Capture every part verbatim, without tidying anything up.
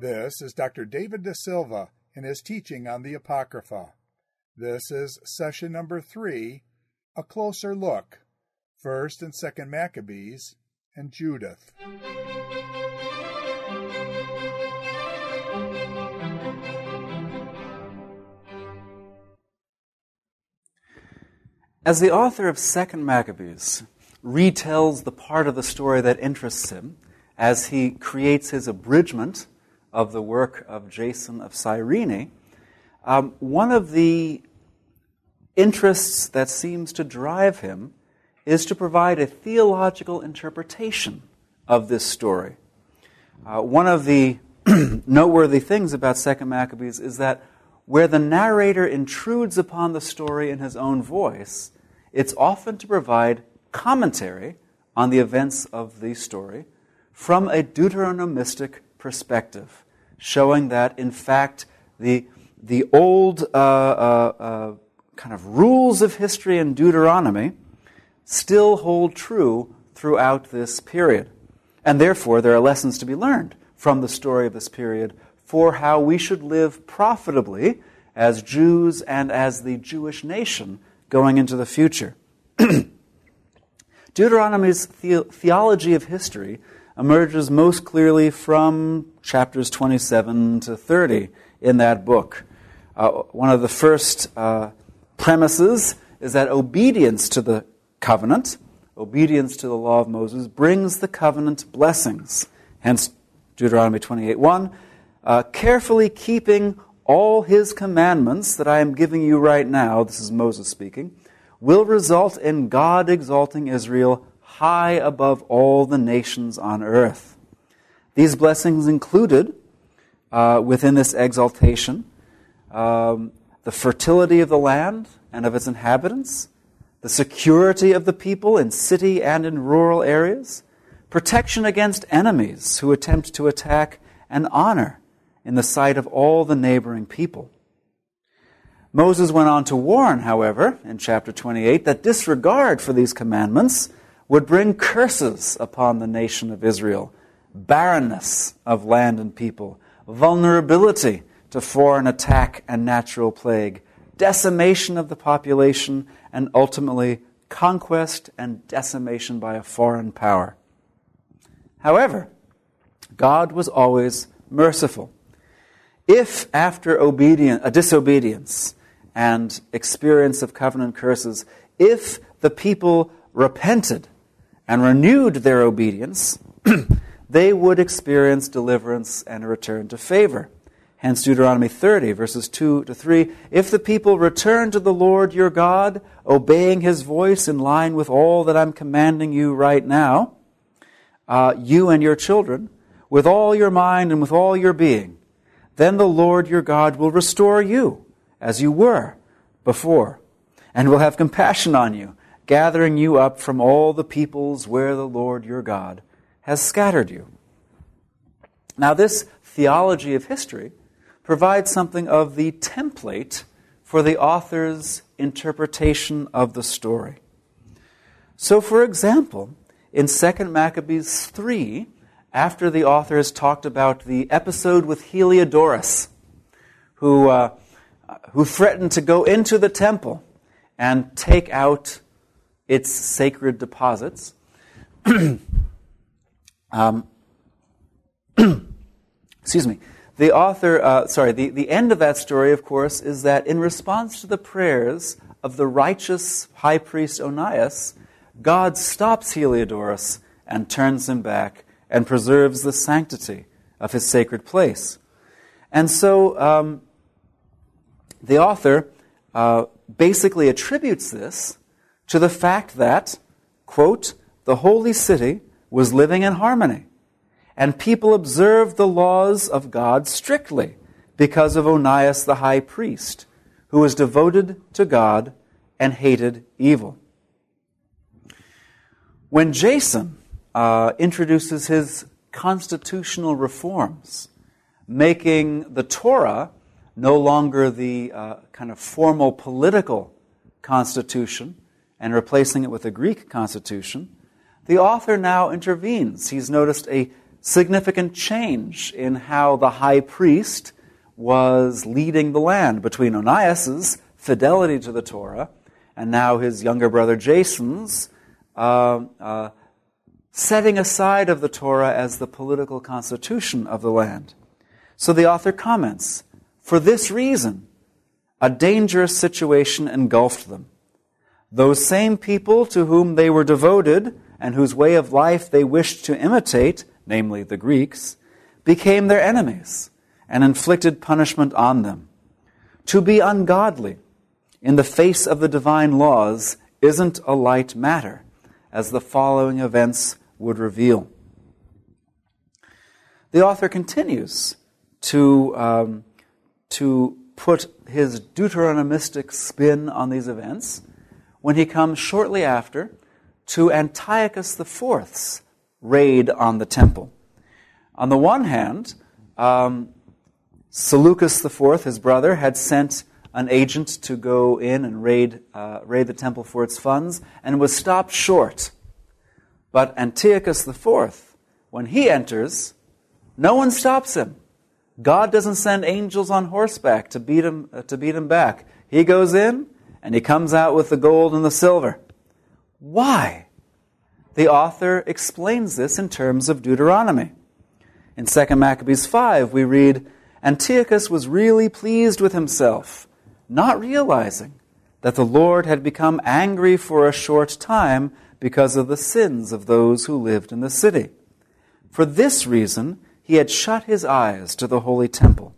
This is Doctor David deSilva in his teaching on the Apocrypha. This is session number three, A Closer Look, First and Second Maccabees, and Judith. As the author of Second Maccabees retells the part of the story that interests him, as he creates his abridgment of the work of Jason of Cyrene, um, one of the interests that seems to drive him is to provide a theological interpretation of this story. Uh, one of the noteworthy things about Second Maccabees is that where the narrator intrudes upon the story in his own voice, it's often to provide commentary on the events of the story from a Deuteronomistic perspective, showing that, in fact, the, the old uh, uh, uh, kind of rules of history in Deuteronomy still hold true throughout this period. And therefore, there are lessons to be learned from the story of this period for how we should live profitably as Jews and as the Jewish nation going into the future. Deuteronomy's the- theology of history emerges most clearly from chapters twenty-seven to thirty in that book. Uh, one of the first uh, premises is that obedience to the covenant, obedience to the law of Moses, brings the covenant blessings. Hence, Deuteronomy twenty-eight one, uh, carefully keeping all his commandments that I am giving you right now, this is Moses speaking, will result in God exalting Israel high above all the nations on earth. These blessings included, uh, within this exaltation, um, the fertility of the land and of its inhabitants, the security of the people in city and in rural areas, protection against enemies who attempt to attack, and honor in the sight of all the neighboring people. Moses went on to warn, however, in chapter twenty-eight, that disregard for these commandments would bring curses upon the nation of Israel, barrenness of land and people, vulnerability to foreign attack and natural plague, decimation of the population, and ultimately conquest and decimation by a foreign power. However, God was always merciful. If after obedience, a disobedience and experience of covenant curses, if the people repented and renewed their obedience, they would experience deliverance and a return to favor. Hence Deuteronomy thirty, verses two to three, if the people return to the Lord your God, obeying his voice in line with all that I'm commanding you right now, uh, you and your children, with all your mind and with all your being, then the Lord your God will restore you as you were before, and will have compassion on you, gathering you up from all the peoples where the Lord your God has scattered you. Now this theology of history provides something of the template for the author's interpretation of the story. So, for example, in Second Maccabees three, after the author has talked about the episode with Heliodorus, who, uh, who threatened to go into the temple and take out its sacred deposits, um, excuse me, The author, uh, sorry, the, the end of that story, of course, is that in response to the prayers of the righteous high priest Onias, God stops Heliodorus and turns him back and preserves the sanctity of his sacred place. And so um, the author uh, basically attributes this to the fact that, quote, the holy city was living in harmony, and people observed the laws of God strictly because of Onias the high priest, who was devoted to God and hated evil. When Jason uh, introduces his constitutional reforms, making the Torah no longer the uh, kind of formal political constitution and replacing it with a Greek constitution, the author now intervenes. He's noticed a significant change in how the high priest was leading the land between Onias's fidelity to the Torah and now his younger brother Jason's uh, uh, setting aside of the Torah as the political constitution of the land. So the author comments, for this reason, a dangerous situation engulfed them. Those same people to whom they were devoted and whose way of life they wished to imitate, namely the Greeks, became their enemies and inflicted punishment on them. To be ungodly in the face of the divine laws isn't a light matter, as the following events would reveal. The author continues to, um, to put his Deuteronomistic spin on these events when he comes shortly after to Antiochus the fourth's raid on the temple. On the one hand, um, Seleucus the fourth, his brother, had sent an agent to go in and raid, uh, raid the temple for its funds and was stopped short. But Antiochus the fourth, when he enters, no one stops him. God doesn't send angels on horseback to beat him, uh, to beat him back. He goes in and he comes out with the gold and the silver. Why? The author explains this in terms of Deuteronomy. In Second Maccabees five, we read, Antiochus was really pleased with himself, not realizing that the Lord had become angry for a short time because of the sins of those who lived in the city. For this reason, he had shut his eyes to the holy temple.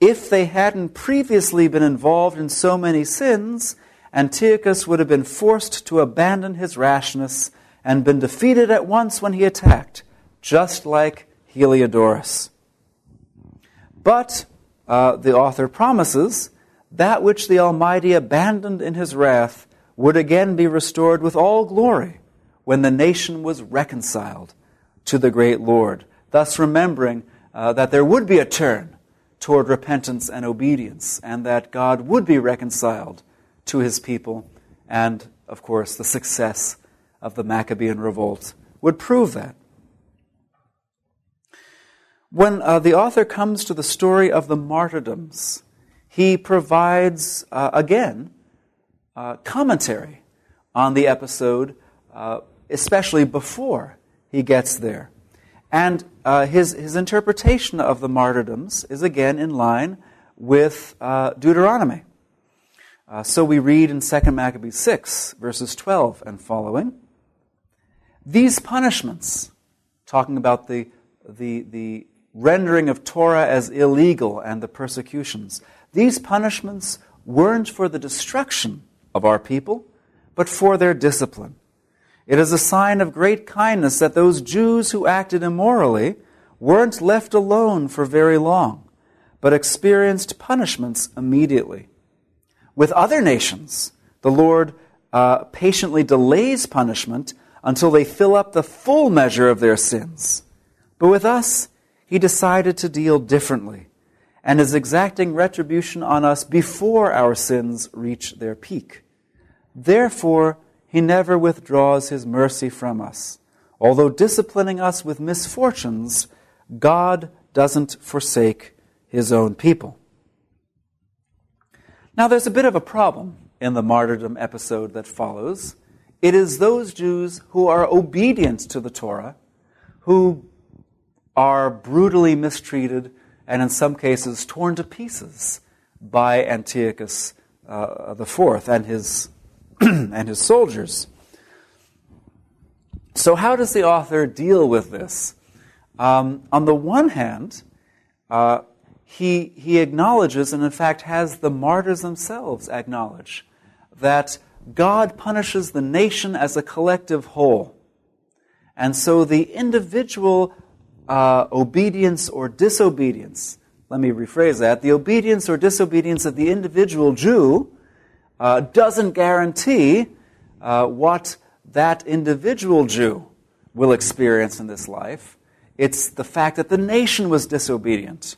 If they hadn't previously been involved in so many sins, Antiochus would have been forced to abandon his rashness and been defeated at once when he attacked, just like Heliodorus. But, uh, the author promises, that which the Almighty abandoned in his wrath would again be restored with all glory when the nation was reconciled to the great Lord, thus remembering uh, that there would be a turn toward repentance and obedience, and that God would be reconciled to his people, and, of course, the success of the Maccabean revolt would prove that. When uh, the author comes to the story of the martyrdoms, he provides, uh, again, uh, commentary on the episode, uh, especially before he gets there. And uh, his, his interpretation of the martyrdoms is again in line with uh, Deuteronomy. Uh, so we read in Second Maccabees six, verses twelve and following, these punishments, talking about the, the, the rendering of Torah as illegal and the persecutions, these punishments weren't for the destruction of our people, but for their discipline. It is a sign of great kindness that those Jews who acted immorally weren't left alone for very long, but experienced punishments immediately. With other nations, the Lord uh, patiently delays punishment until they fill up the full measure of their sins. But with us, he decided to deal differently and is exacting retribution on us before our sins reach their peak. Therefore, he never withdraws his mercy from us. Although disciplining us with misfortunes, God doesn't forsake his own people. Now, there's a bit of a problem in the martyrdom episode that follows. It is those Jews who are obedient to the Torah who are brutally mistreated and in some cases torn to pieces by Antiochus uh, the Fourth and his and his soldiers. So how does the author deal with this? Um, on the one hand, uh, he, he acknowledges, and in fact has the martyrs themselves acknowledge, that God punishes the nation as a collective whole. And so the individual uh, obedience or disobedience, let me rephrase that, the obedience or disobedience of the individual Jew Uh, doesn't guarantee uh, what that individual Jew will experience in this life. It's the fact that the nation was disobedient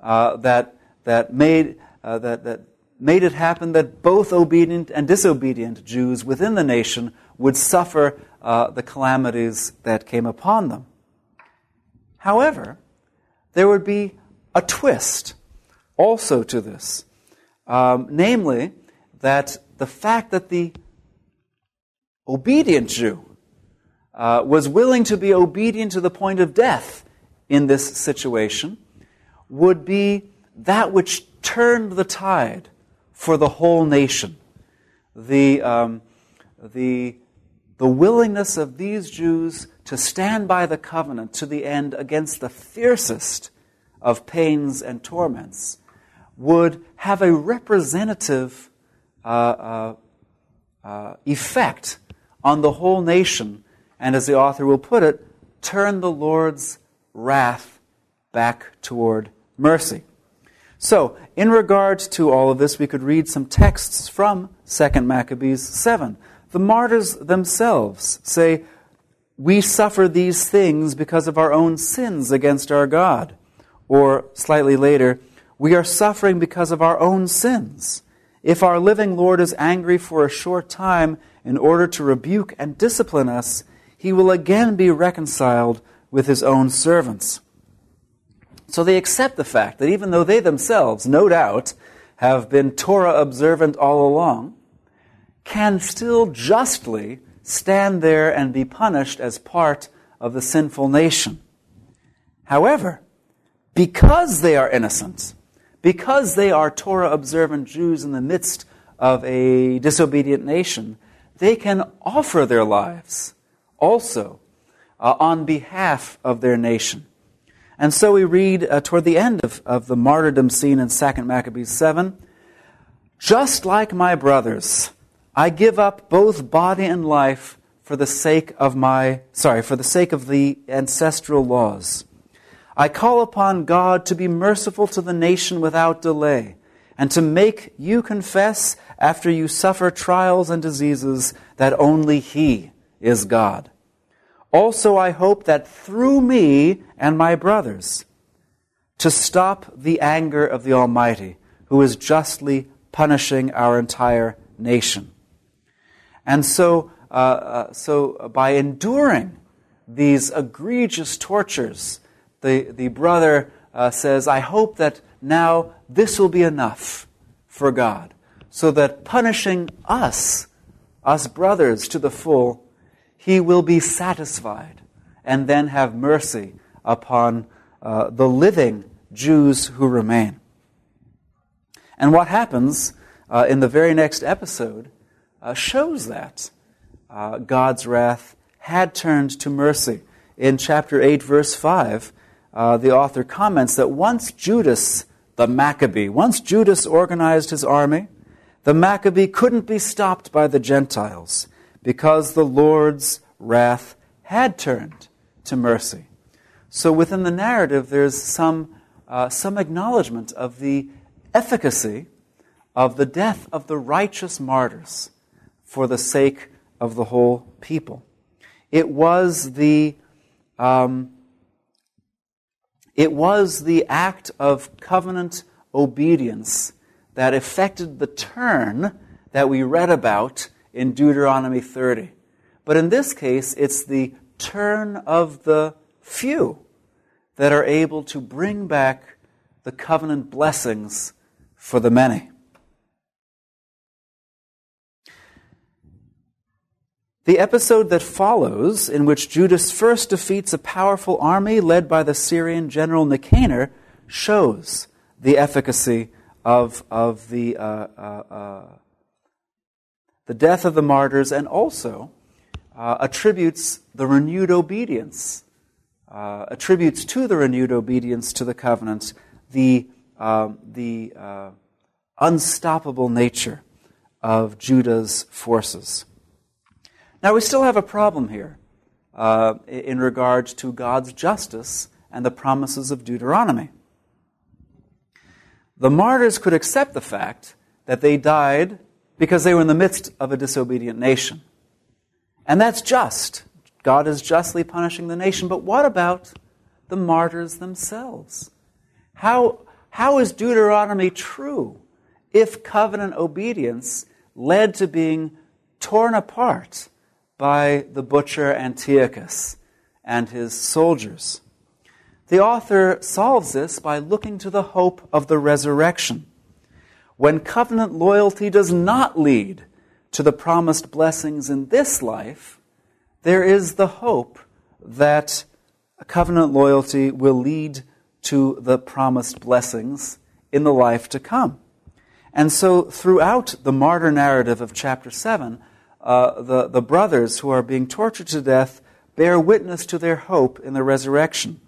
uh, that that made uh, that that made it happen that both obedient and disobedient Jews within the nation would suffer uh, the calamities that came upon them. However, there would be a twist also to this, um, namely that the fact that the obedient Jew uh, was willing to be obedient to the point of death in this situation would be that which turned the tide for the whole nation. The, um, the, the willingness of these Jews to stand by the covenant to the end against the fiercest of pains and torments would have a representative uh, uh, uh, effect on the whole nation, and as the author will put it, turn the Lord's wrath back toward mercy. So, in regard to all of this, we could read some texts from Second Maccabees seven. The martyrs themselves say, "We suffer these things because of our own sins against our God." Or, slightly later, "We are suffering because of our own sins. If our living Lord is angry for a short time in order to rebuke and discipline us, he will again be reconciled with his own servants." So they accept the fact that even though they themselves, no doubt, have been Torah observant all along, can still justly stand there and be punished as part of the sinful nation. However, because they are innocent, because they are Torah observant Jews in the midst of a disobedient nation, they can offer their lives also uh, on behalf of their nation. And so we read uh, toward the end of, of the martyrdom scene in Second Maccabees seven, "Just like my brothers, I give up both body and life for the sake of my, sorry, for the sake of the ancestral laws. I call upon God to be merciful to the nation without delay, and to make you confess after you suffer trials and diseases that only He is God. Also, I hope that through me and my brothers, to stop the anger of the Almighty, who is justly punishing our entire nation." And so, uh, uh, so by enduring these egregious tortures, the, the brother uh, says, "I hope that now this will be enough for God, so that punishing us, us brothers, to the full, He will be satisfied and then have mercy upon uh, the living Jews who remain." And what happens uh, in the very next episode uh, shows that uh, God's wrath had turned to mercy. In chapter eight, verse five, uh, the author comments that once Judas, the Maccabee, once Judas organized his army, the Maccabee couldn't be stopped by the Gentiles, because the Lord's wrath had turned to mercy. So within the narrative, there's some, uh, some acknowledgement of the efficacy of the death of the righteous martyrs for the sake of the whole people. It was the, um, it was the act of covenant obedience that effected the turn that we read about in Deuteronomy thirty. But in this case, it's the turn of the few that are able to bring back the covenant blessings for the many. The episode that follows, in which Judas first defeats a powerful army led by the Syrian general Nicanor, shows the efficacy of, of the... Uh, uh, uh, the death of the martyrs, and also uh, attributes the renewed obedience, uh, attributes to the renewed obedience to the covenant the uh, the uh, unstoppable nature of Judah's forces. Now we still have a problem here uh, in regard to God's justice and the promises of Deuteronomy. The martyrs could accept the fact that they died because they were in the midst of a disobedient nation. And that's just. God is justly punishing the nation. But what about the martyrs themselves? How, how is Deuteronomy true if covenant obedience led to being torn apart by the butcher Antiochus and his soldiers? The author solves this by looking to the hope of the resurrection, when covenant loyalty does not lead to the promised blessings in this life. There is the hope that covenant loyalty will lead to the promised blessings in the life to come. And so throughout the martyr narrative of chapter seven, uh, the, the brothers who are being tortured to death bear witness to their hope in the resurrection.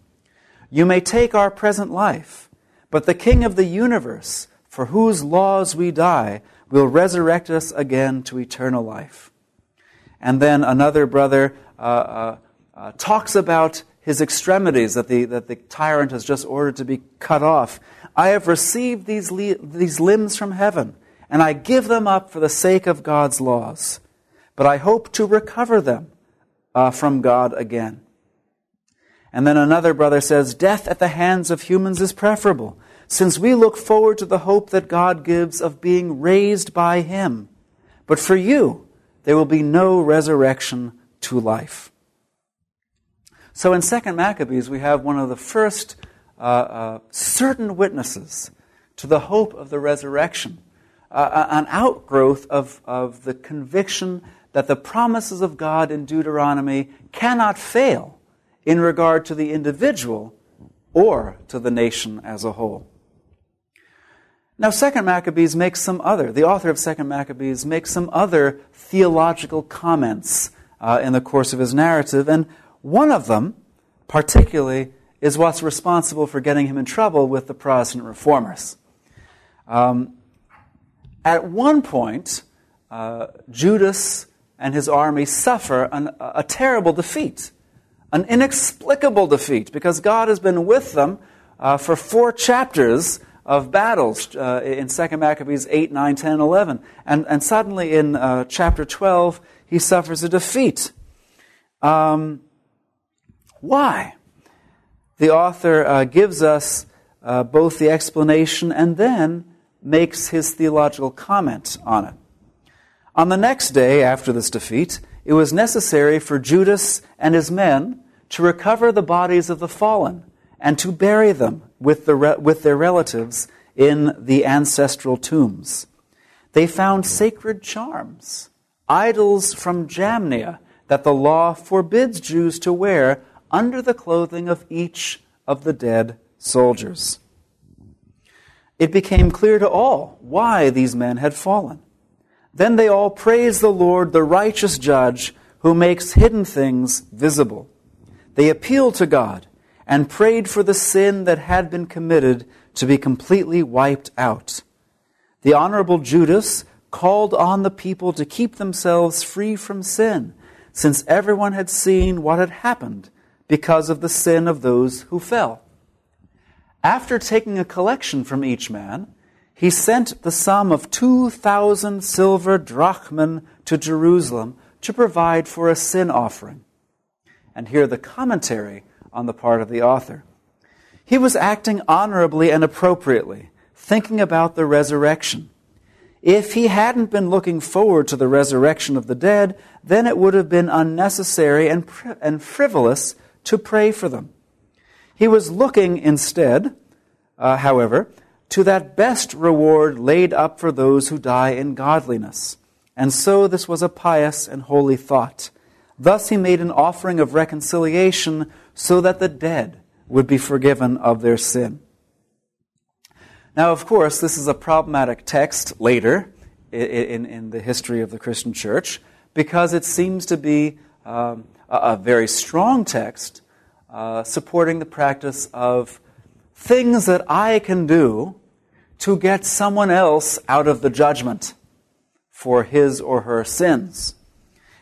You may take our present life, but the King of the universe, for whose laws we die, will resurrect us again to eternal life. And then another brother uh, uh, uh, talks about his extremities that the, that the tyrant has just ordered to be cut off. I have received these, li- these limbs from heaven, and I give them up for the sake of God's laws. But I hope to recover them uh, from God again. And then another brother says, death at the hands of humans is preferable, since we look forward to the hope that God gives of being raised by him. But for you, there will be no resurrection to life. So in Second Maccabees, we have one of the first uh, uh, certain witnesses to the hope of the resurrection, uh, an outgrowth of, of the conviction that the promises of God in Deuteronomy cannot fail in regard to the individual or to the nation as a whole. Now, Second Maccabees makes some other, the author of Second Maccabees makes some other theological comments uh, in the course of his narrative, and one of them, particularly, is what's responsible for getting him in trouble with the Protestant reformers. Um, at one point, uh, Judas and his army suffer an, a terrible defeat, an inexplicable defeat, because God has been with them uh, for four chapters of battles uh, in Second Maccabees eight, nine, ten, eleven. And, and suddenly in uh, chapter twelve, he suffers a defeat. Um, why? The author uh, gives us uh, both the explanation and then makes his theological comment on it. On the next day after this defeat, it was necessary for Judas and his men to recover the bodies of the fallen and to bury them with, the re- with their relatives in the ancestral tombs. They found sacred charms, idols from Jamnia that the law forbids Jews to wear under the clothing of each of the dead soldiers. It became clear to all why these men had fallen. Then they all praised the Lord, the righteous judge, who makes hidden things visible. They appealed to God and prayed for the sin that had been committed to be completely wiped out. The Honorable Judas called on the people to keep themselves free from sin, since everyone had seen what had happened because of the sin of those who fell. After taking a collection from each man, he sent the sum of two thousand silver drachmen to Jerusalem to provide for a sin offering. And here the commentary on the part of the author. He was acting honorably and appropriately, thinking about the resurrection. If he hadn't been looking forward to the resurrection of the dead, then it would have been unnecessary and, and frivolous to pray for them. He was looking instead, uh, however, to that best reward laid up for those who die in godliness. And so this was a pious and holy thought. Thus he made an offering of reconciliation so that the dead would be forgiven of their sin. Now, of course, this is a problematic text later in, in the history of the Christian church, because it seems to be um, a very strong text uh, supporting the practice of things that I can do to get someone else out of the judgment for his or her sins.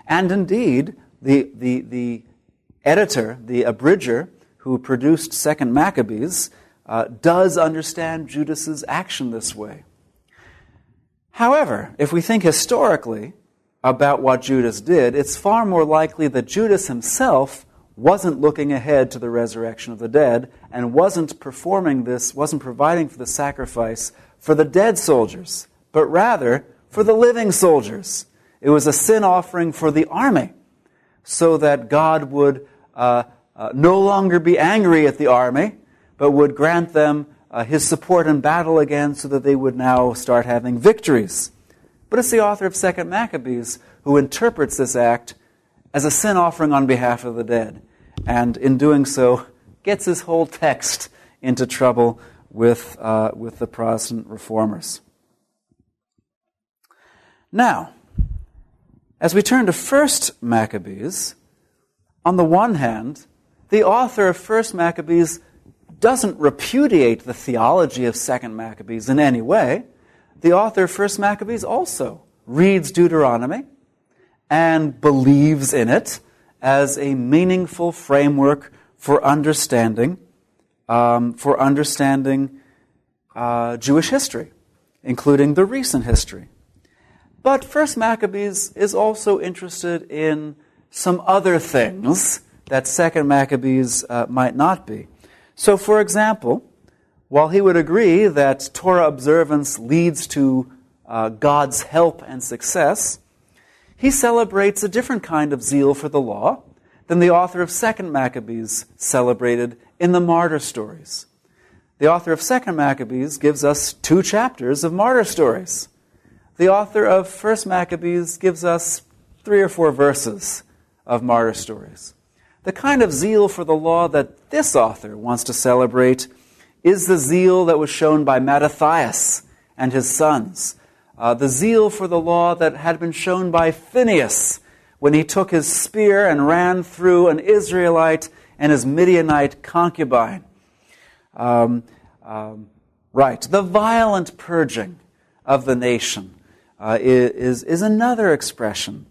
And indeed, the the the editor, the abridger who produced Second Maccabees, uh, does understand Judas's action this way. However, if we think historically about what Judas did, it's far more likely that Judas himself wasn't looking ahead to the resurrection of the dead and wasn't performing this, wasn't providing for the sacrifice for the dead soldiers, but rather for the living soldiers. It was a sin offering for the army, so that God would uh, uh, no longer be angry at the army, but would grant them uh, his support in battle again so that they would now start having victories. But it's the author of Second Maccabees who interprets this act as a sin offering on behalf of the dead, and in doing so gets his whole text into trouble with, uh, with the Protestant reformers. Now, as we turn to First Maccabees, on the one hand, the author of First Maccabees doesn't repudiate the theology of Second Maccabees in any way. The author of First Maccabees also reads Deuteronomy and believes in it as a meaningful framework for understanding, um, for understanding uh, Jewish history, including the recent history. But First Maccabees is also interested in some other things that Second Maccabees uh, might not be. So, for example, while he would agree that Torah observance leads to uh, God's help and success, he celebrates a different kind of zeal for the law than the author of Second Maccabees celebrated in the martyr stories. The author of Second Maccabees gives us two chapters of martyr stories. The author of First Maccabees gives us three or four verses of martyr stories. The kind of zeal for the law that this author wants to celebrate is the zeal that was shown by Mattathias and his sons, uh, the zeal for the law that had been shown by Phinehas when he took his spear and ran through an Israelite and his Midianite concubine. Um, um, right, the violent purging of the nation. Uh, is, is another expression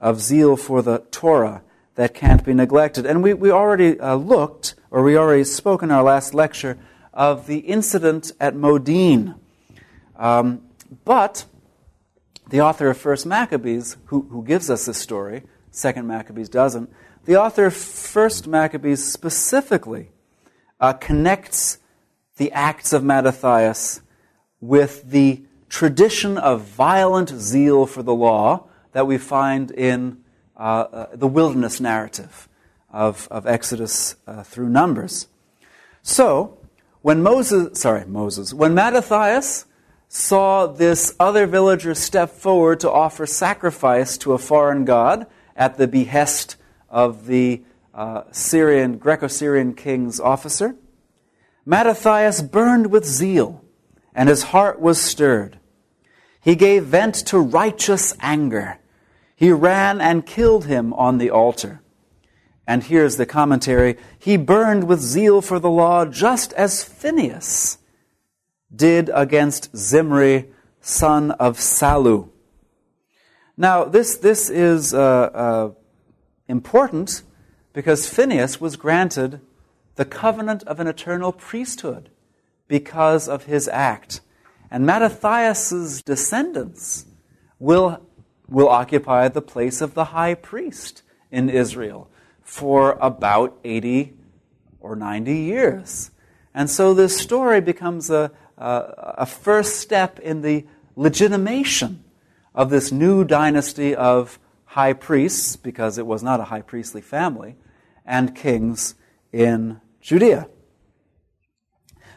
of zeal for the Torah that can't be neglected. And we, we already uh, looked, or we already spoke in our last lecture, of the incident at Modin. Um, but the author of First Maccabees, who, who gives us this story, Second Maccabees doesn't, the author of First Maccabees specifically uh, connects the acts of Mattathias with the tradition of violent zeal for the law that we find in uh, uh, the wilderness narrative of, of Exodus uh, through Numbers. So, when Moses, sorry, Moses, when Mattathias saw this other villager step forward to offer sacrifice to a foreign god at the behest of the uh, Syrian, Greco-Syrian king's officer, Mattathias burned with zeal, and his heart was stirred. He gave vent to righteous anger. He ran and killed him on the altar. And here's the commentary. He burned with zeal for the law just as Phinehas did against Zimri, son of Salu. Now, this, this is uh, uh, important because Phinehas was granted the covenant of an eternal priesthood because of his act. And Mattathias' descendants will, will occupy the place of the high priest in Israel for about eighty or ninety years. And so this story becomes a, a, a first step in the legitimation of this new dynasty of high priests, because it was not a high priestly family, and kings in Judea.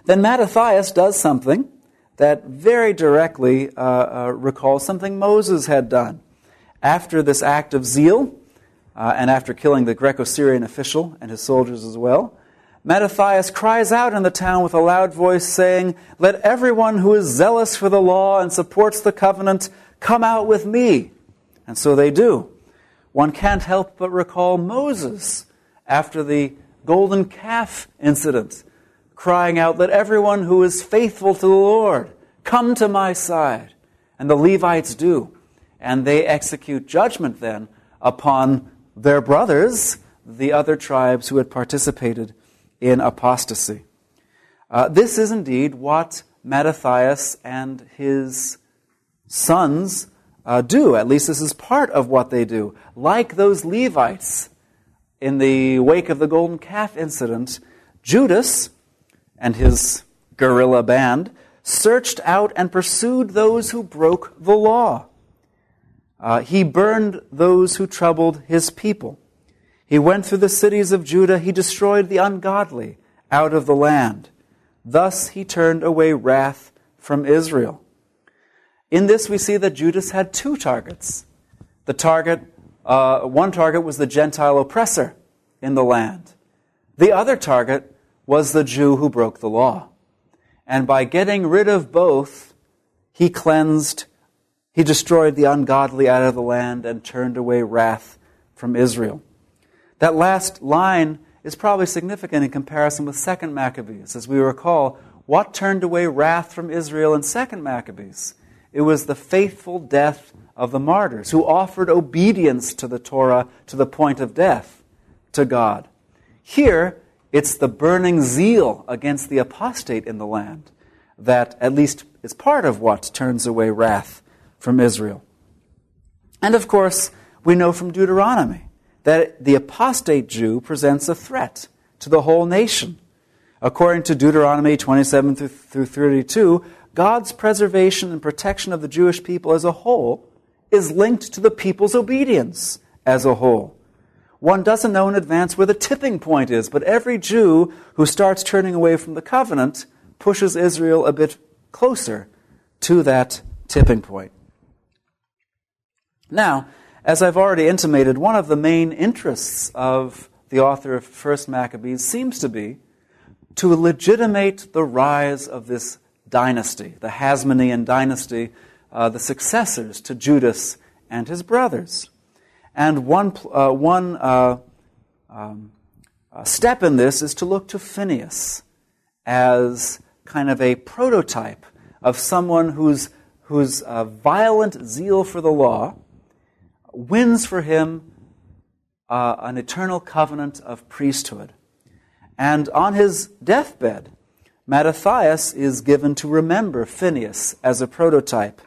Then Mattathias does something that very directly uh, uh, recalls something Moses had done. After this act of zeal, uh, and after killing the Greco-Syrian official and his soldiers as well, Mattathias cries out in the town with a loud voice, saying, "Let everyone who is zealous for the law and supports the covenant come out with me." And so they do. One can't help but recall Moses after the golden calf incident, crying out, "Let everyone who is faithful to the Lord come to my side." And the Levites do. And they execute judgment then upon their brothers, the other tribes who had participated in apostasy. Uh, this is indeed what Mattathias and his sons uh, do. At least this is part of what they do. Like those Levites in the wake of the golden calf incident, Judas and his guerrilla band searched out and pursued those who broke the law. Uh, he burned those who troubled his people. He went through the cities of Judah. He destroyed the ungodly out of the land. Thus he turned away wrath from Israel. In this, we see that Judas had two targets. The target, uh, one target was the Gentile oppressor in the land. The other target was the Jew who broke the law. And by getting rid of both, he cleansed, he destroyed the ungodly out of the land and turned away wrath from Israel. That last line is probably significant in comparison with Second Maccabees. As we recall, what turned away wrath from Israel in Second Maccabees? It was the faithful death of the martyrs who offered obedience to the Torah to the point of death to God. Here, it's the burning zeal against the apostate in the land that at least is part of what turns away wrath from Israel. And of course, we know from Deuteronomy that the apostate Jew presents a threat to the whole nation. According to Deuteronomy twenty-seven through thirty-two, God's preservation and protection of the Jewish people as a whole is linked to the people's obedience as a whole. One doesn't know in advance where the tipping point is, but every Jew who starts turning away from the covenant pushes Israel a bit closer to that tipping point. Now, as I've already intimated, one of the main interests of the author of First Maccabees seems to be to legitimate the rise of this dynasty, the Hasmonean dynasty, uh, the successors to Judas and his brothers. And one, uh, one uh, um, step in this is to look to Phinehas as kind of a prototype of someone whose, whose uh, violent zeal for the law wins for him uh, an eternal covenant of priesthood. And on his deathbed, Mattathias is given to remember Phinehas as a prototype.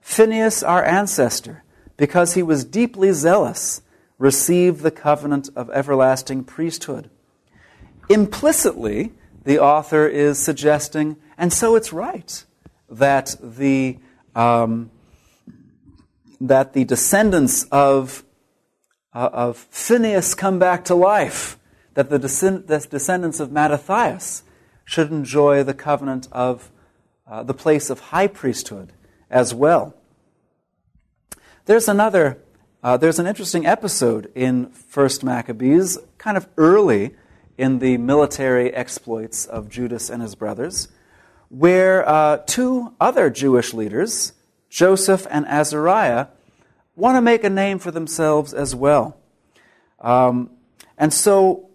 Phinehas, our ancestor, because he was deeply zealous, received the covenant of everlasting priesthood. Implicitly, the author is suggesting, and so it's right, that the... Um, that the descendants of, uh, of Phinehas come back to life, that the, descend- the descendants of Mattathias should enjoy the covenant of uh, the place of high priesthood as well. There's another, uh, there's an interesting episode in First Maccabees, kind of early in the military exploits of Judas and his brothers, where uh, two other Jewish leaders, Joseph and Azariah, want to make a name for themselves as well. Um, and so,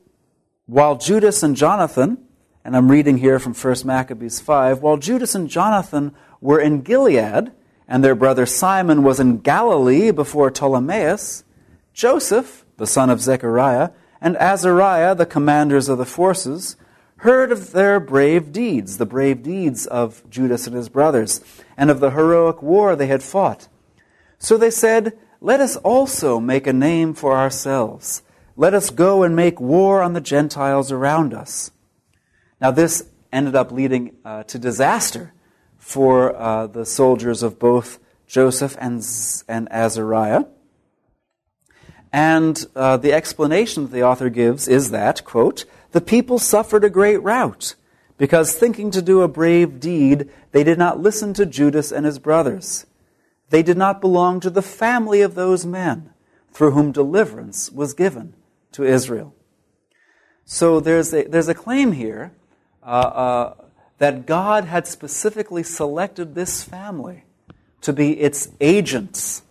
while Judas and Jonathan, and I'm reading here from First Maccabees five, while Judas and Jonathan were in Gilead, and their brother Simon was in Galilee before Ptolemaeus, Joseph, the son of Zechariah, and Azariah, the commanders of the forces, heard of their brave deeds, the brave deeds of Judas and his brothers, and of the heroic war they had fought. So they said, "Let us also make a name for ourselves. Let us go and make war on the Gentiles around us." Now this ended up leading uh, to disaster for uh, the soldiers of both Joseph and, Z- and Azariah. And uh, the explanation that the author gives is that, quote, "The people suffered a great rout, because thinking to do a brave deed, they did not listen to Judas and his brothers. They did not belong to the family of those men through whom deliverance was given to Israel." So there's a, there's a claim here uh, uh, that God had specifically selected this family to be its agents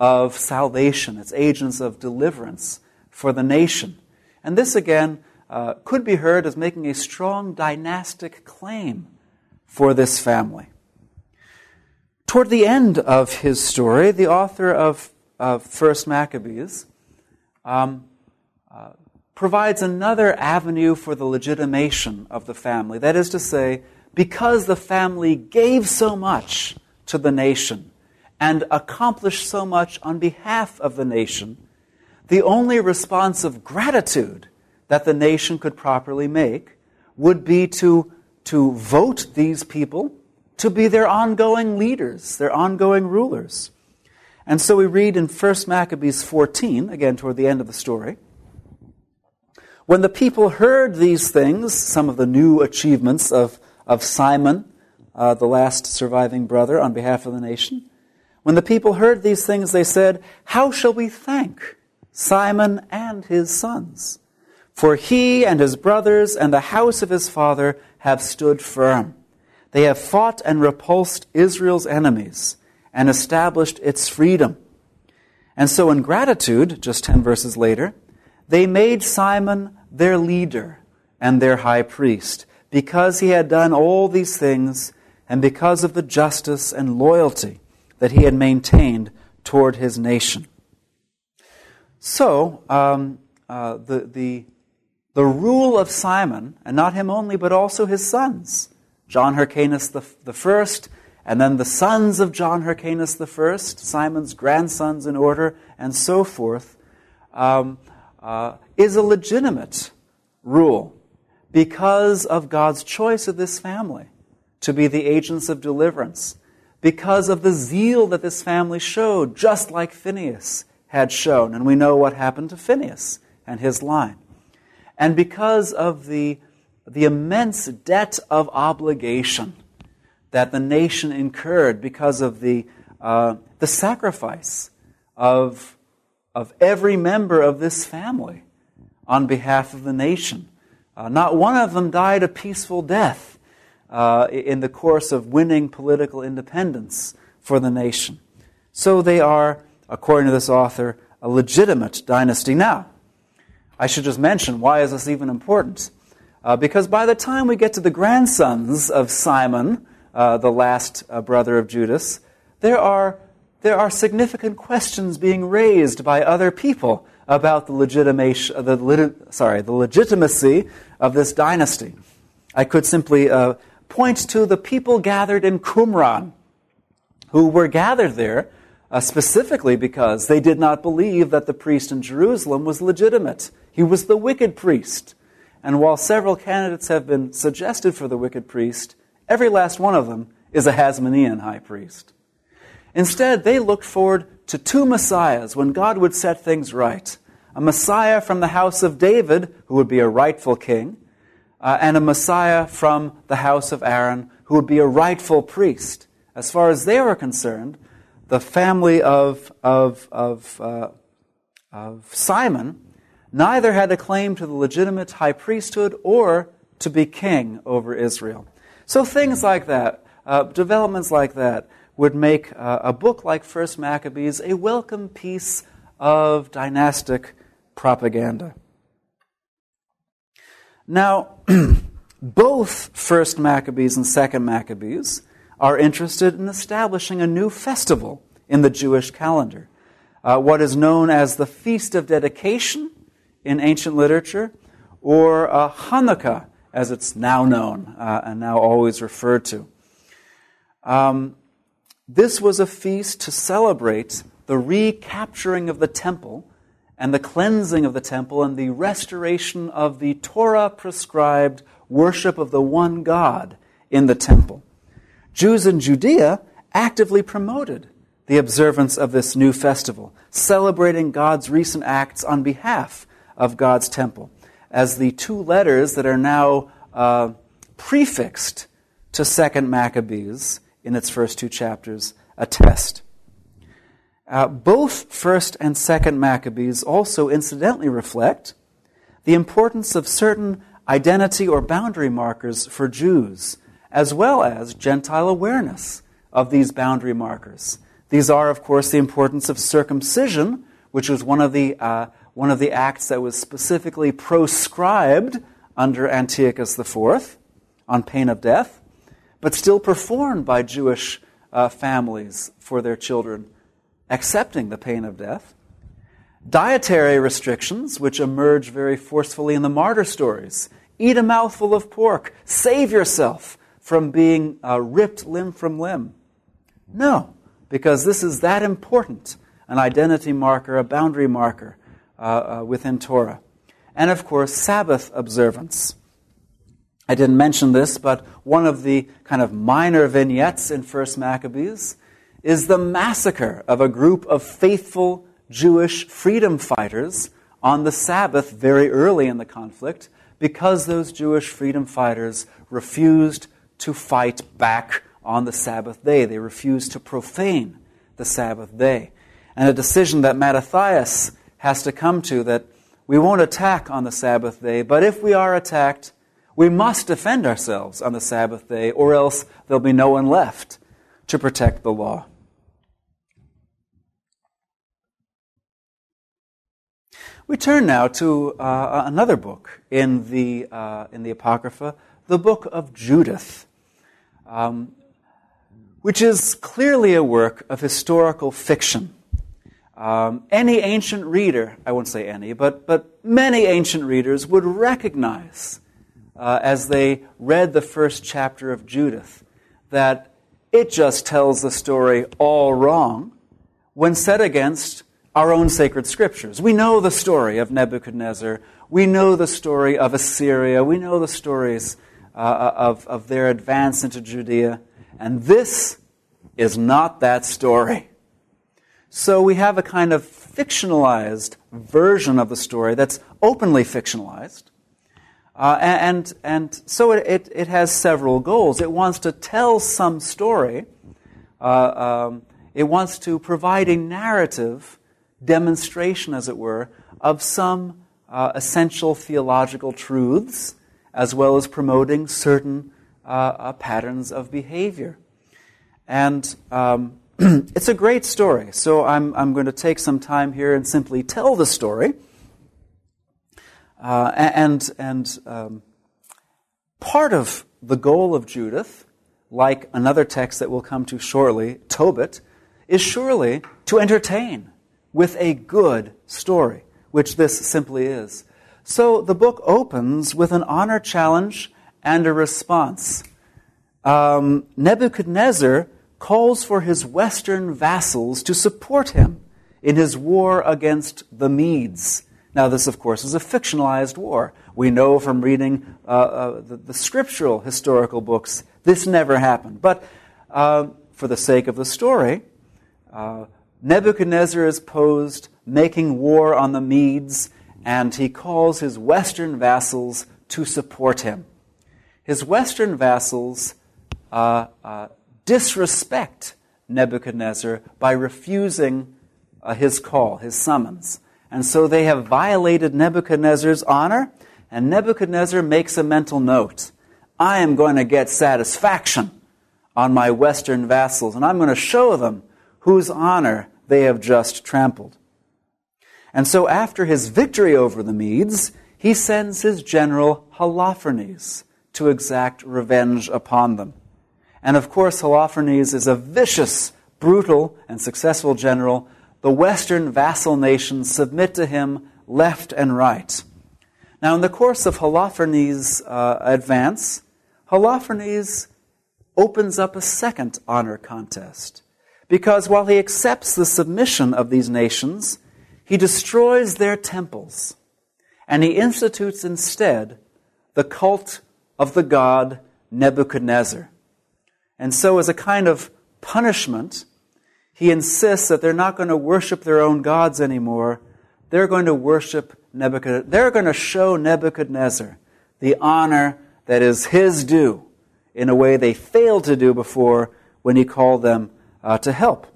of salvation, its agents of deliverance for the nation. And this, again, Uh, could be heard as making a strong dynastic claim for this family. Toward the end of his story, the author of, of First Maccabees um, uh, provides another avenue for the legitimation of the family. That is to say, because the family gave so much to the nation and accomplished so much on behalf of the nation, the only response of gratitude that the nation could properly make would be to, to vote these people to be their ongoing leaders, their ongoing rulers. And so we read in First Maccabees fourteen, again toward the end of the story, When the people heard these things, some of the new achievements of, of Simon, uh, the last surviving brother, on behalf of the nation, when the people heard these things, they said, "How shall we thank Simon and his sons? For he and his brothers and the house of his father have stood firm. They have fought and repulsed Israel's enemies and established its freedom." And so in gratitude, just ten verses later, they made Simon their leader and their high priest, because he had done all these things and because of the justice and loyalty that he had maintained toward his nation. So um, uh, the, the, the rule of Simon, and not him only, but also his sons, John Hyrcanus the, the first, and then the sons of John Hyrcanus the first, Simon's grandsons in order, and so forth, um, Uh, is a legitimate rule because of God's choice of this family to be the agents of deliverance, because of the zeal that this family showed, just like Phinehas had shown. And we know what happened to Phinehas and his line. And because of the, the immense debt of obligation that the nation incurred because of the, uh, the sacrifice of of every member of this family on behalf of the nation. Uh, not one of them died a peaceful death uh, in the course of winning political independence for the nation. So they are, according to this author, a legitimate dynasty. Now, I should just mention, why is this even important? Uh, because by the time we get to the grandsons of Simon, uh, the last uh, brother of Judas, there are There are significant questions being raised by other people about the legitimacy, the legit, sorry, the legitimacy of this dynasty. I could simply uh, point to the people gathered in Qumran, who were gathered there uh, specifically because they did not believe that the priest in Jerusalem was legitimate. He was the wicked priest. And while several candidates have been suggested for the wicked priest, every last one of them is a Hasmonean high priest. Instead, they looked forward to two messiahs when God would set things right. A messiah from the house of David, who would be a rightful king, uh, and a messiah from the house of Aaron, who would be a rightful priest. As far as they were concerned, the family of, of, of, uh, of Simon neither had a claim to the legitimate high priesthood or to be king over Israel. So things like that, uh, developments like that, would make uh, a book like First Maccabees a welcome piece of dynastic propaganda. Now, both First Maccabees and Second Maccabees are interested in establishing a new festival in the Jewish calendar, uh, what is known as the Feast of Dedication in ancient literature, or uh, Hanukkah, as it's now known uh, and now always referred to. Um, This was a feast to celebrate the recapturing of the temple and the cleansing of the temple and the restoration of the Torah-prescribed worship of the one God in the temple. Jews in Judea actively promoted the observance of this new festival, celebrating God's recent acts on behalf of God's temple, as the two letters that are now uh, prefixed to Second Maccabees in its first two chapters, attest. Uh, both First and Second Maccabees also incidentally reflect the importance of certain identity or boundary markers for Jews, as well as Gentile awareness of these boundary markers. These are, of course, the importance of circumcision, which was one of the, uh, one of the acts that was specifically proscribed under Antiochus the fourth on pain of death, but still performed by Jewish uh, families for their children, accepting the pain of death. Dietary restrictions, which emerge very forcefully in the martyr stories. Eat a mouthful of pork. Save yourself from being uh, ripped limb from limb. No, because this is that important, an identity marker, a boundary marker uh, uh, within Torah. And of course, Sabbath observance. I didn't mention this, but one of the kind of minor vignettes in First Maccabees is the massacre of a group of faithful Jewish freedom fighters on the Sabbath very early in the conflict because those Jewish freedom fighters refused to fight back on the Sabbath day. They refused to profane the Sabbath day. And a decision that Mattathias has to come to, that we won't attack on the Sabbath day, but if we are attacked, we must defend ourselves on the Sabbath day, or else there'll be no one left to protect the law. We turn now to uh, another book in the uh, in the Apocrypha, the book of Judith, um, which is clearly a work of historical fiction. Um, any ancient reader, I won't say any, but but many ancient readers would recognize uh, as they read the first chapter of Judith that it just tells the story all wrong when set against our own sacred scriptures. We know the story of Nebuchadnezzar. We know the story of Assyria. We know the stories uh, of, of their advance into Judea. And this is not that story. So we have a kind of fictionalized version of the story that's openly fictionalized. Uh, and, and so it, it, it has several goals. It wants to tell some story. Uh, um, it wants to provide a narrative demonstration, as it were, of some uh, essential theological truths, as well as promoting certain uh, uh, patterns of behavior. And um, it's a great story, so I'm, I'm going to take some time here and simply tell the story. Uh, and and um, part of the goal of Judith, like another text that we'll come to shortly, Tobit, is surely to entertain with a good story, which this simply is. So the book opens with an honor challenge and a response. Um, Nebuchadnezzar calls for his Western vassals to support him in his war against the Medes. Now this, of course, is a fictionalized war. We know from reading uh, uh, the, the scriptural historical books, this never happened. But uh, for the sake of the story, uh, Nebuchadnezzar is posed making war on the Medes, and he calls his Western vassals to support him. His Western vassals uh, uh, disrespect Nebuchadnezzar by refusing uh, his call, his summons. And so they have violated Nebuchadnezzar's honor, and Nebuchadnezzar makes a mental note. I am going to get satisfaction on my Western vassals, and I'm going to show them whose honor they have just trampled. And so after his victory over the Medes, he sends his general Holofernes to exact revenge upon them. And of course, Holofernes is a vicious, brutal, and successful general. The Western vassal nations submit to him left and right. Now, in the course of Holofernes' uh, advance, Holofernes opens up a second honor contest, because while he accepts the submission of these nations, he destroys their temples, and he institutes instead the cult of the god Nebuchadnezzar. And so as a kind of punishment, he insists that they're not going to worship their own gods anymore. They're going to worship Nebuchadnezzar. They're going to show Nebuchadnezzar the honor that is his due in a way they failed to do before when he called them Uh, to help.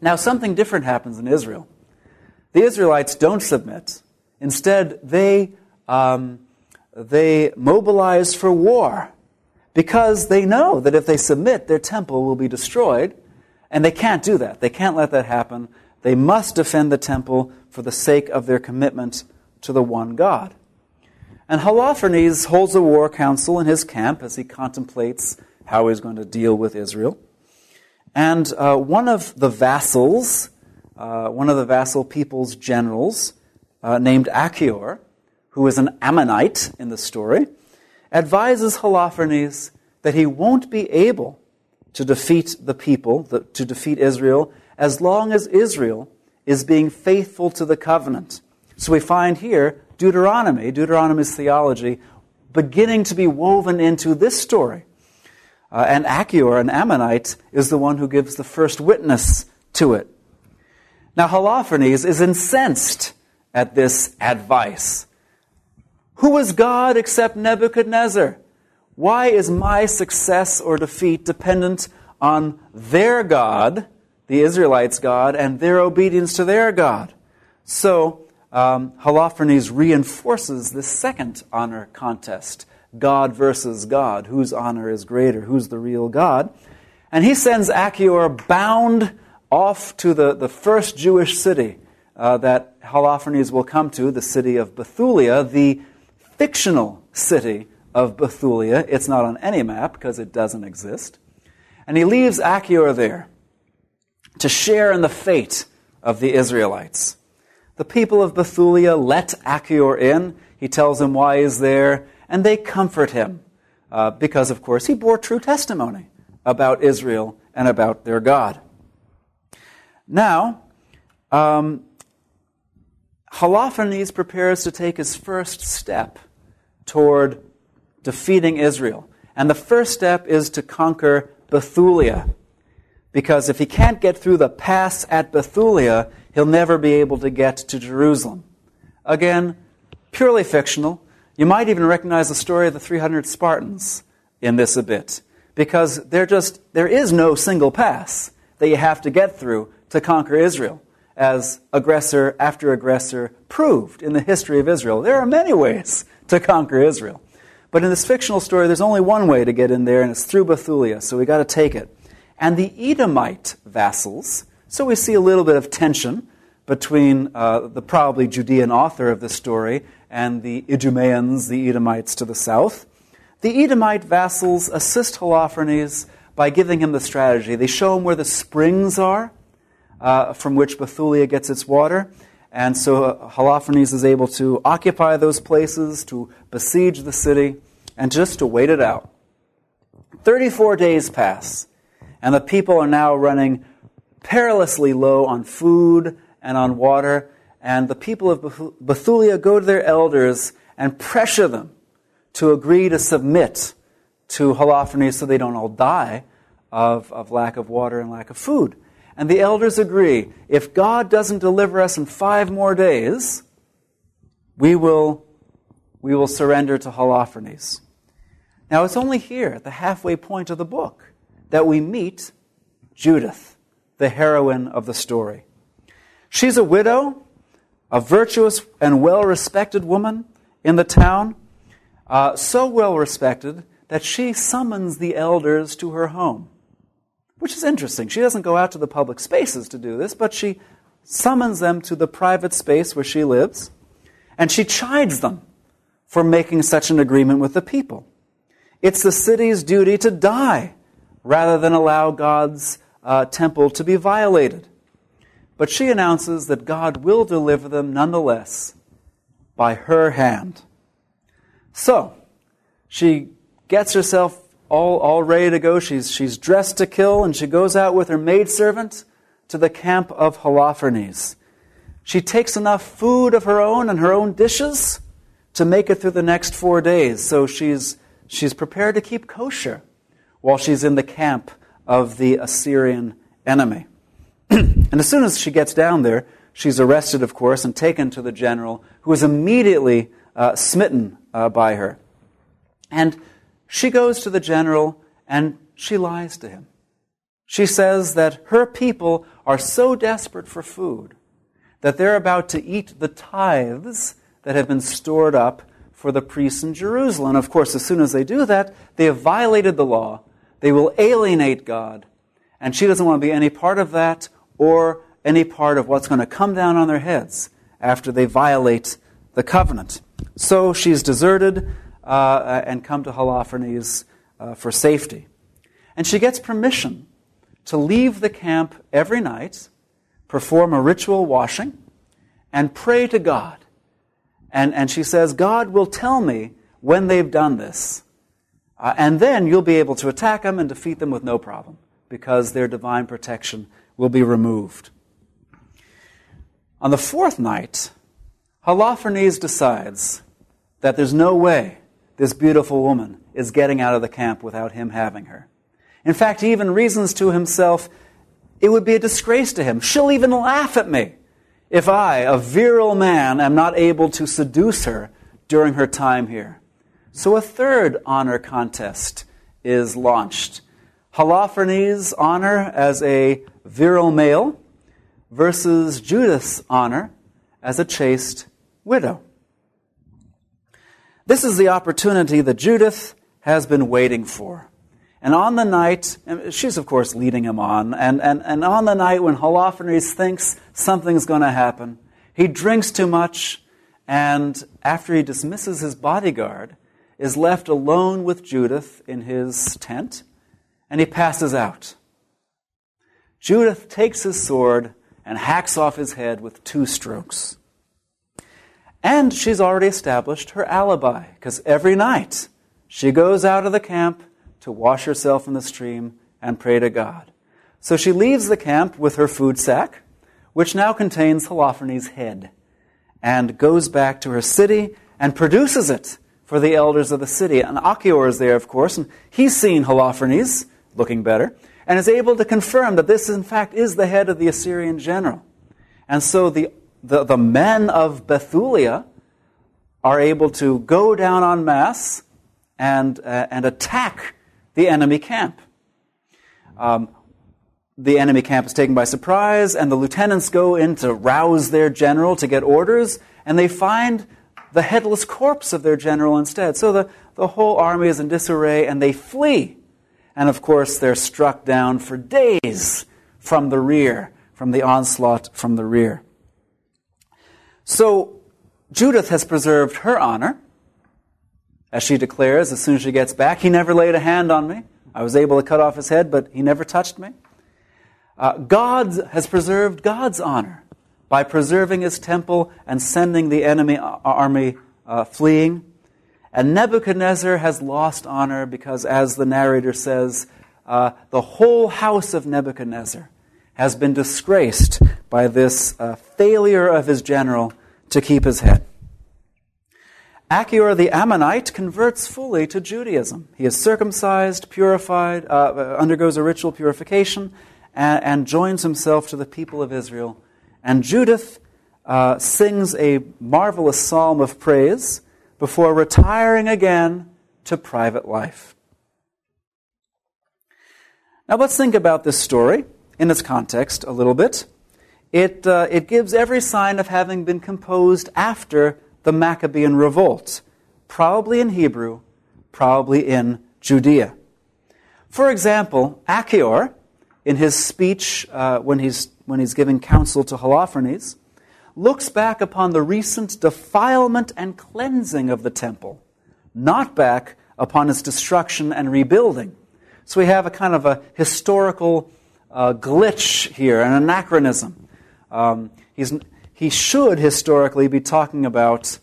Now, something different happens in Israel. The Israelites don't submit. Instead, they um, they mobilize for war because they know that if they submit, their temple will be destroyed, and they can't do that. They can't let that happen. They must defend the temple for the sake of their commitment to the one God. And Holofernes holds a war council in his camp as he contemplates how he's going to deal with Israel. And uh, one of the vassals, uh, one of the vassal people's generals, uh, named Achior, who is an Ammonite in the story, advises Holofernes that he won't be able to defeat the people, the, to defeat Israel, as long as Israel is being faithful to the covenant. So we find here Deuteronomy, Deuteronomy's theology, beginning to be woven into this story. Uh, and Achior, an Ammonite, is the one who gives the first witness to it. Now, Holofernes is incensed at this advice. Who is God except Nebuchadnezzar? Why is my success or defeat dependent on their God, the Israelites' God, and their obedience to their God? So um, Holofernes reinforces the second honor contest, God versus God, whose honor is greater, who's the real God. And he sends Achior bound off to the, the first Jewish city uh, that Holofernes will come to, the city of Bethulia, the fictional city of Bethulia. It's not on any map because it doesn't exist. And he leaves Achior there to share in the fate of the Israelites. The people of Bethulia let Achior in. He tells him why he's there, and they comfort him uh, because, of course, he bore true testimony about Israel and about their God. Now, um, Holofernes prepares to take his first step toward defeating Israel. And the first step is to conquer Bethulia, because if he can't get through the pass at Bethulia, he'll never be able to get to Jerusalem. Again, purely fictional. You might even recognize the story of the three hundred Spartans in this a bit, because they're just, there is no single pass that you have to get through to conquer Israel, as aggressor after aggressor proved in the history of Israel. There are many ways to conquer Israel. But in this fictional story, there's only one way to get in there, and it's through Bethulia, so we got to take it. And the Edomite vassals, so we see a little bit of tension between uh, the probably Judean author of this story and the Idumeans, the Edomites to the south. The Edomite vassals assist Holofernes by giving him the strategy. They show him where the springs are uh, from which Bethulia gets its water. And so uh, Holofernes is able to occupy those places, to besiege the city, and just to wait it out. thirty-four days pass, and the people are now running perilously low on food and on water, and the people of Bethulia go to their elders and pressure them to agree to submit to Holofernes so they don't all die of, of lack of water and lack of food. And the elders agree, if God doesn't deliver us in five more days, we will, we will surrender to Holofernes. Now, it's only here, at the halfway point of the book, that we meet Judith, the heroine of the story. She's a widow, a virtuous and well-respected woman in the town, uh, so well-respected that she summons the elders to her home, which is interesting. She doesn't go out to the public spaces to do this, but she summons them to the private space where she lives, and she chides them for making such an agreement with the people. It's the city's duty to die rather than allow God's uh, temple to be violated. But she announces that God will deliver them nonetheless by her hand. So she gets herself All, all ready to go. She's, she's dressed to kill, and she goes out with her maidservant to the camp of Holofernes. She takes enough food of her own and her own dishes to make it through the next four days. So she's, she's prepared to keep kosher while she's in the camp of the Assyrian enemy. And as soon as she gets down there, she's arrested, of course, and taken to the general, who is immediately uh, smitten uh, by her. And she goes to the general, and she lies to him. She says that her people are so desperate for food that they're about to eat the tithes that have been stored up for the priests in Jerusalem. Of course, as soon as they do that, they have violated the law. They will alienate God, and she doesn't want to be any part of that or any part of what's going to come down on their heads after they violate the covenant. So she's deserted Uh, and come to Holofernes uh, for safety. And she gets permission to leave the camp every night, perform a ritual washing, and pray to God. And, and she says, God will tell me when they've done this, uh, and then you'll be able to attack them and defeat them with no problem, because their divine protection will be removed. On the fourth night, Holofernes decides that there's no way this beautiful woman is getting out of the camp without him having her. In fact, he even reasons to himself, it would be a disgrace to him. She'll even laugh at me If I, a virile man, am not able to seduce her during her time here. So a third honor contest is launched. Holofernes' honor as a virile male versus Judith's honor as a chaste widow. This is the opportunity that Judith has been waiting for. And on the night, and she's of course leading him on, and, and, and on the night when Holofernes thinks something's going to happen, he drinks too much, and after he dismisses his bodyguard, is left alone with Judith in his tent, and he passes out. Judith takes his sword and hacks off his head with two strokes. And she's already established her alibi, because every night she goes out of the camp to wash herself in the stream and pray to God. So she leaves the camp with her food sack, which now contains Holofernes' head, and goes back to her city and produces it for the elders of the city. And Achior is there, of course, and he's seen Holofernes, looking better, and is able to confirm that this, in fact, is the head of the Assyrian general. And so the The, the men of Bethulia are able to go down en masse and, uh, and attack the enemy camp. Um, the enemy camp is taken by surprise, and the lieutenants go in to rouse their general to get orders, and they find the headless corpse of their general instead. So the, the whole army is in disarray, and they flee. And of course, they're struck down for days from the rear, from the onslaught from the rear. So Judith has preserved her honor, as she declares as soon as she gets back. He never laid a hand on me. I was able to cut off his head, but he never touched me. Uh, God has preserved God's honor by preserving his temple and sending the enemy army uh, fleeing. And Nebuchadnezzar has lost honor because, as the narrator says, uh, the whole house of Nebuchadnezzar has been disgraced by this uh, failure of his general to keep his head. Achior the Ammonite converts fully to Judaism. He is circumcised, purified, uh, undergoes a ritual purification, and, and joins himself to the people of Israel. And Judith uh, sings a marvelous psalm of praise before retiring again to private life. Now let's think about this story in its context a little bit. It, uh, it gives every sign of having been composed after the Maccabean revolt, probably in Hebrew, probably in Judea. For example, Achior, in his speech uh, when he's, when he's giving counsel to Holofernes, looks back upon the recent defilement and cleansing of the temple, not back upon its destruction and rebuilding. So we have a kind of a historical uh, glitch here, an anachronism. Um, he's, he should historically be talking about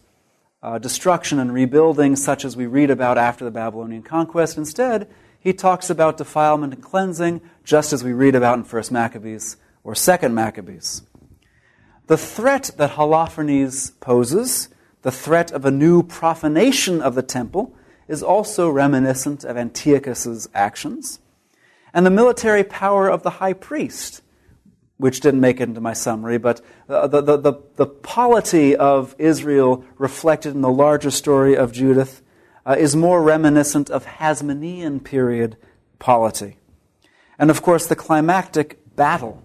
uh, destruction and rebuilding, such as we read about after the Babylonian conquest. Instead, he talks about defilement and cleansing, just as we read about in First Maccabees or Second Maccabees. The threat that Holofernes poses, the threat of a new profanation of the temple, is also reminiscent of Antiochus' actions. And the military power of the high priest, which didn't make it into my summary, but the, the, the, the polity of Israel reflected in the larger story of Judith uh, is more reminiscent of Hasmonean period polity. And of course, the climactic battle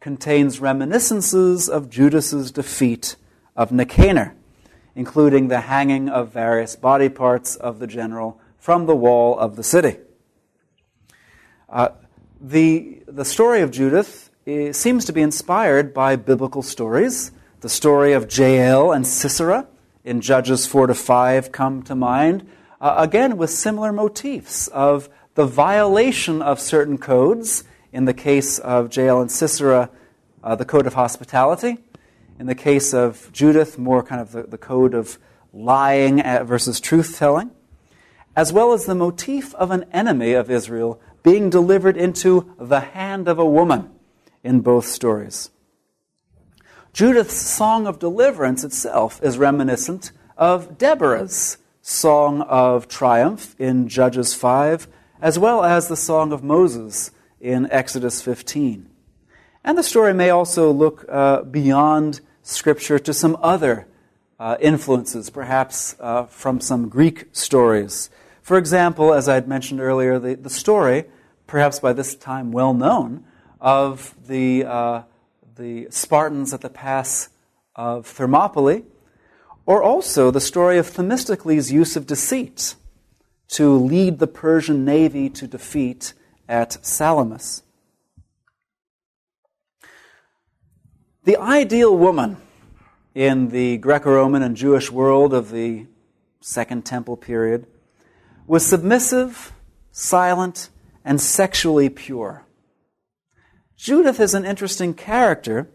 contains reminiscences of Judas's defeat of Nicanor, including the hanging of various body parts of the general from the wall of the city. Uh, the, the story of Judith It seems to be inspired by biblical stories. The story of Jael and Sisera in Judges four to five come to mind, uh, again with similar motifs of the violation of certain codes. In the case of Jael and Sisera, uh, the code of hospitality. In the case of Judith, more kind of the, the code of lying versus truth-telling, as well as the motif of an enemy of Israel being delivered into the hand of a woman in both stories. Judith's song of deliverance itself is reminiscent of Deborah's song of triumph in Judges five, as well as the song of Moses in Exodus fifteen. And the story may also look uh, beyond Scripture to some other uh, influences, perhaps uh, from some Greek stories. For example, as I had mentioned earlier, the, the story, perhaps by this time well known, of the uh, the Spartans at the pass of Thermopylae, or also the story of Themistocles' use of deceit to lead the Persian navy to defeat at Salamis. The ideal woman in the Greco-Roman and Jewish world of the Second Temple period was submissive, silent, and sexually pure. Judith is an interesting character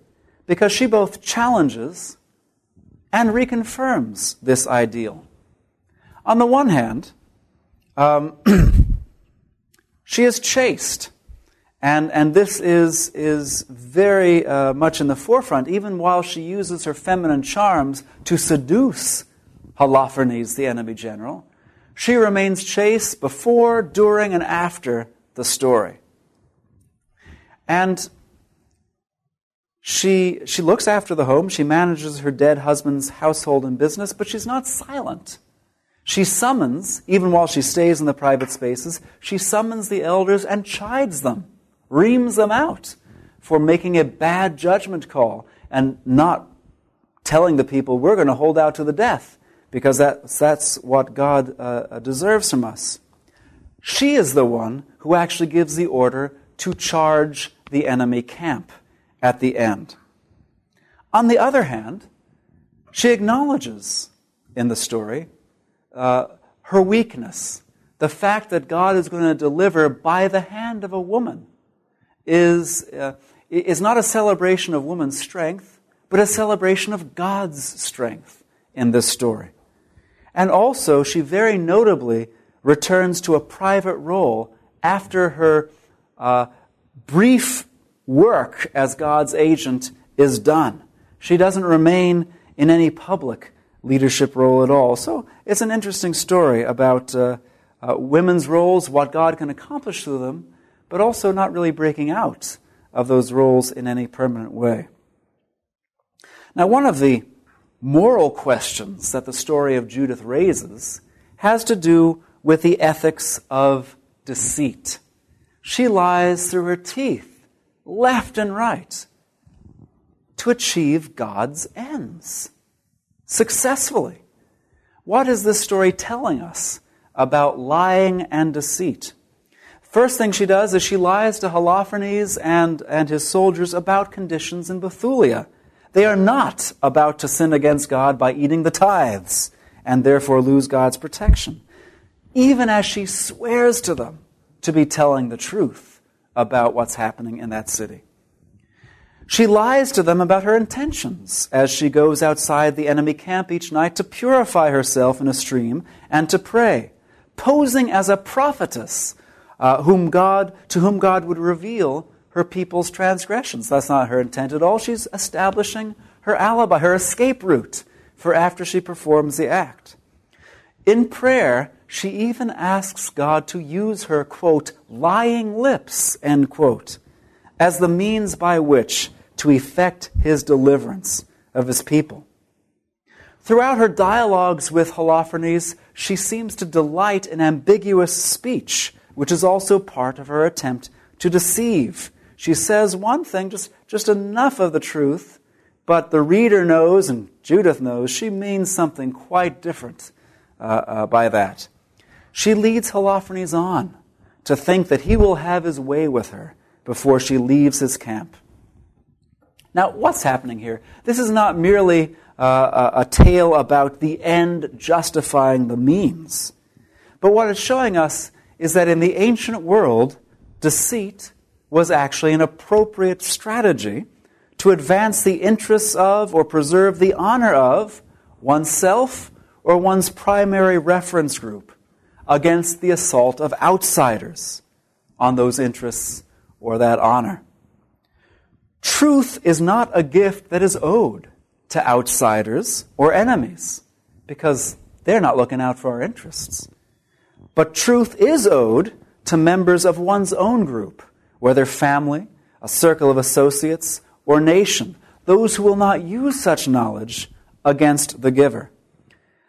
because she both challenges and reconfirms this ideal. On the one hand, um, she is chaste, and, and this is, is very uh, much in the forefront, even while she uses her feminine charms to seduce Holofernes, the enemy general. She remains chaste before, during, and after the story. And she she looks after the home. She manages her dead husband's household and business, but she's not silent. She summons, even while she stays in the private spaces, she summons the elders and chides them, reams them out for making a bad judgment call and not telling the people, we're going to hold out to the death, because that, that's what God uh, deserves from us. She is the one who actually gives the order to charge the enemy camp at the end. On the other hand, she acknowledges in the story uh, her weakness. The fact that God is going to deliver by the hand of a woman is, uh, is not a celebration of woman's strength, but a celebration of God's strength in this story. And also, she very notably returns to a private role after her Uh, brief work as God's agent is done. She doesn't remain in any public leadership role at all. So it's an interesting story about uh, uh, women's roles, what God can accomplish through them, but also not really breaking out of those roles in any permanent way. Now, one of the moral questions that the story of Judith raises has to do with the ethics of deceit. She lies through her teeth, left and right, to achieve God's ends successfully. What is this story telling us about lying and deceit? First thing she does is she lies to Holofernes and, and his soldiers about conditions in Bethulia. They are not about to sin against God by eating the tithes and therefore lose God's protection, even as she swears to them to be telling the truth about what's happening in that city. She lies to them about her intentions as she goes outside the enemy camp each night to purify herself in a stream and to pray, posing as a prophetess uh, whom God, to whom God would reveal her people's transgressions. That's not her intent at all. She's establishing her alibi, her escape route for after she performs the act. In prayer, she even asks God to use her, quote, lying lips, end quote, as the means by which to effect his deliverance of his people. Throughout her dialogues with Holofernes, she seems to delight in ambiguous speech, which is also part of her attempt to deceive. She says one thing, just, just enough of the truth, but the reader knows, and Judith knows, she means something quite different Uh, uh, by that. She leads Holofernes on to think that he will have his way with her before she leaves his camp. Now, what's happening here? This is not merely uh, a, a tale about the end justifying the means, but what it's showing us is that in the ancient world, deceit was actually an appropriate strategy to advance the interests of or preserve the honor of oneself or one's primary reference group against the assault of outsiders on those interests or that honor. Truth is not a gift that is owed to outsiders or enemies, because they're not looking out for our interests. But truth is owed to members of one's own group, whether family, a circle of associates, or nation, those who will not use such knowledge against the giver.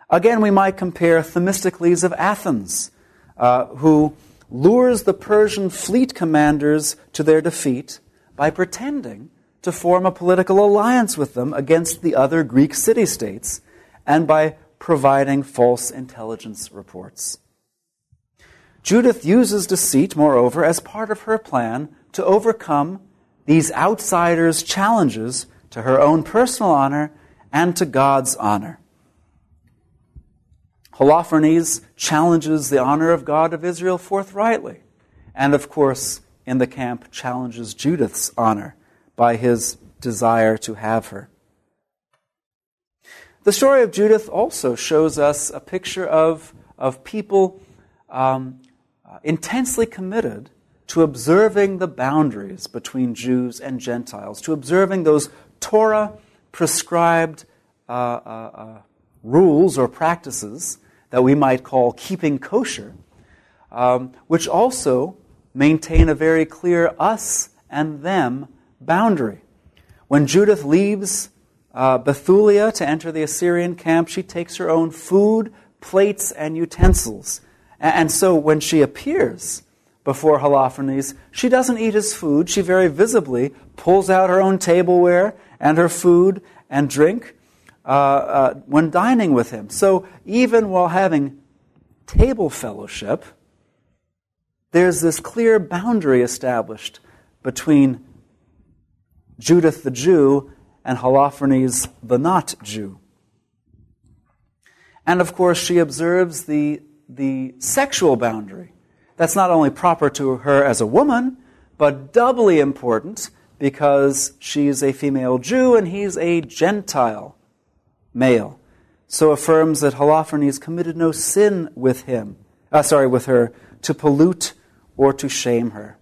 Again, we might compare Themistocles of Athens, uh, who lures the Persian fleet commanders to their defeat by pretending to form a political alliance with them against the other Greek city-states and by providing false intelligence reports. Judith uses deceit, moreover, as part of her plan to overcome these outsiders' challenges to her own personal honor and to God's honor. Holofernes challenges the honor of God of Israel forthrightly, and of course, in the camp, challenges Judith's honor by his desire to have her. The story of Judith also shows us a picture of, of people um, intensely committed to observing the boundaries between Jews and Gentiles, to observing those Torah-prescribed uh, uh, uh, rules or practices that we might call keeping kosher, um, which also maintain a very clear us and them boundary. When Judith leaves uh, Bethulia to enter the Assyrian camp, she takes her own food, plates, and utensils. And so when she appears before Holofernes, she doesn't eat his food. She very visibly pulls out her own tableware and her food and drink uh, uh, when dining with him. So even while having table fellowship, there's this clear boundary established between Judith the Jew and Holofernes the not-Jew. And of course, she observes the, the sexual boundary. That's not only proper to her as a woman, but doubly important because she's a female Jew and he's a Gentile male. So affirms that Holofernes committed no sin with him, uh, sorry, with her, to pollute or to shame her.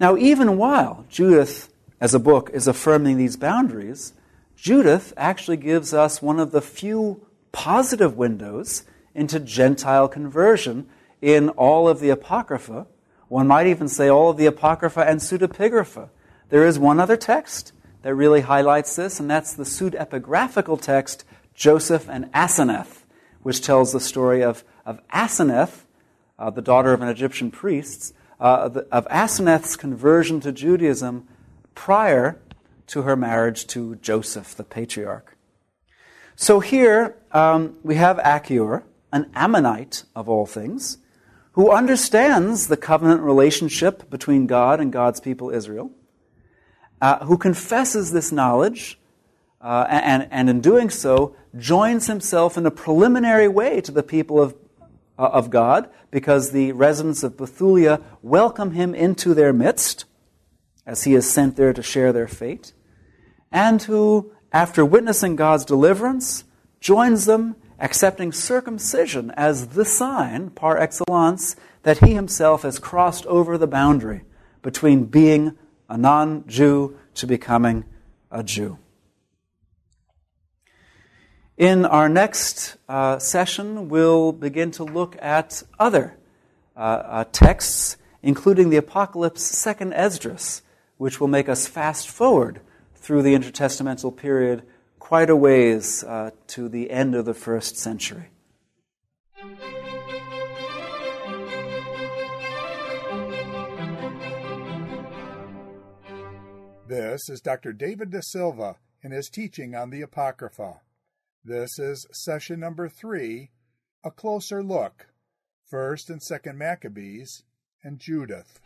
Now, even while Judith, as a book, is affirming these boundaries, Judith actually gives us one of the few positive windows into Gentile conversion in all of the Apocrypha. One might even say all of the Apocrypha and Pseudepigrapha. There is one other text that really highlights this, and that's the pseudepigraphical text, Joseph and Aseneth, which tells the story of, of Aseneth, uh, the daughter of an Egyptian priest, uh, the, of Aseneth's conversion to Judaism prior to her marriage to Joseph, the patriarch. So here um, we have Achior, an Ammonite of all things, who understands the covenant relationship between God and God's people Israel, uh, who confesses this knowledge, uh, and, and in doing so, joins himself in a preliminary way to the people of, uh, of God, because the residents of Bethulia welcome him into their midst, as he is sent there to share their fate, and who, after witnessing God's deliverance, joins them, accepting circumcision as the sign, par excellence, that he himself has crossed over the boundary between being a non-Jew to becoming a Jew. In our next uh, session, we'll begin to look at other uh, uh, texts, including the Apocalypse Second Esdras, which will make us fast forward through the intertestamental period quite a ways uh, to the end of the first century. This is Doctor David deSilva and his teaching on the Apocrypha. This is session number three, A Closer Look, First and Second Maccabees and Judith.